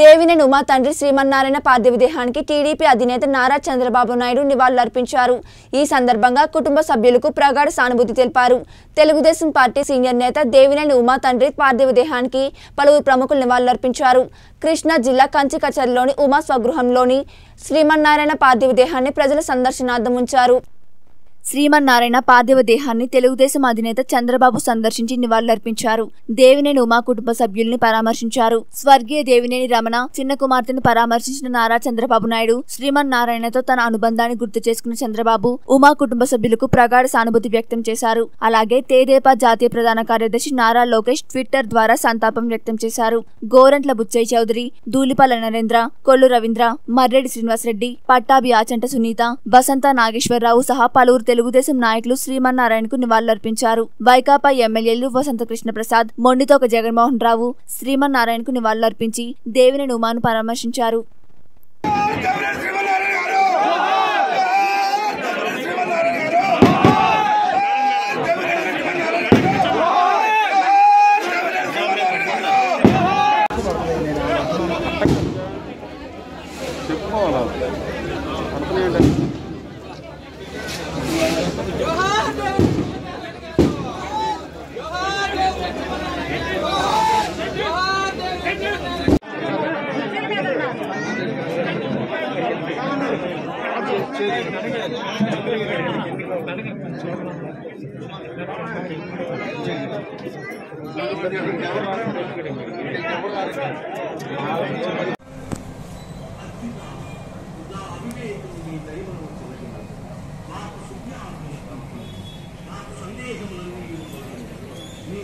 దేవినేని ఉమా తండ్రి శ్రీమన్నారాయణ పార్థివ దేహానికి టీడీపీ అధినేత నారా చంద్రబాబు నాయుడు నివాళులర్పించారు. ఈ సందర్భంగా కుటుంబ సభ్యులకు ప్రగాఢ సానుభూతి తెలిపారు. తెలుగుదేశం పార్టీ సీనియర్ నేత దేవినేని ఉమా తండ్రి పార్థివ దేహానికి పలువురు ప్రముఖులు నివాళులర్పించారు. కృష్ణా జిల్లా కంచికచర్లోని ఉమా స్వగృహంలోని శ్రీమన్నారాయణ పార్థివ దేహాన్ని ప్రజల సందర్శనార్థం ఉంచారు. శ్రీమన్నారాయణ పార్థివ దేహాన్ని తెలుగుదేశం అధినేత చంద్రబాబు సందర్శించి నివాళులర్పించారు. దేవినేని ఉమా కుటుంబ సభ్యుల్ని పరామర్శించారు. స్వర్గీయ దేవినేని రమణ చిన్న కుమార్తెను పరామర్శించిన నారా చంద్రబాబు నాయుడు శ్రీమన్నారాయణతో తన అనుబంధాన్ని గుర్తు చేసుకున్న చంద్రబాబు ఉమా కుటుంబ సభ్యులకు ప్రగాఢ సానుభూతి వ్యక్తం చేశారు. అలాగే తెదేపా జాతీయ ప్రధాన కార్యదర్శి నారా లోకేష్ ట్విట్టర్ ద్వారా సంతాపం వ్యక్తం చేశారు. గోరంట్ లబుచ్చే చౌదరి, దూలిపాలనరేంద్ర, కొల్లురవీంద్ర, మర్రెడ్డి శ్రీనివాస్ రెడ్డి, పట్టాభి ఆచంట సునీత, వసంత, నాగేశ్వరరావు సహా పలువురు తెలుగుదేశం నాయకులు శ్రీమన్నారాయణకు నివాళులర్పించారు. వైకాపా ఎమ్మెల్యేలు వసంతకృష్ణ ప్రసాద్, మొండితోక జగన్మోహన్ రావు శ్రీమన్నారాయణకు నివాళులర్పించి దేవినేని ఉమాను పరామర్శించారు.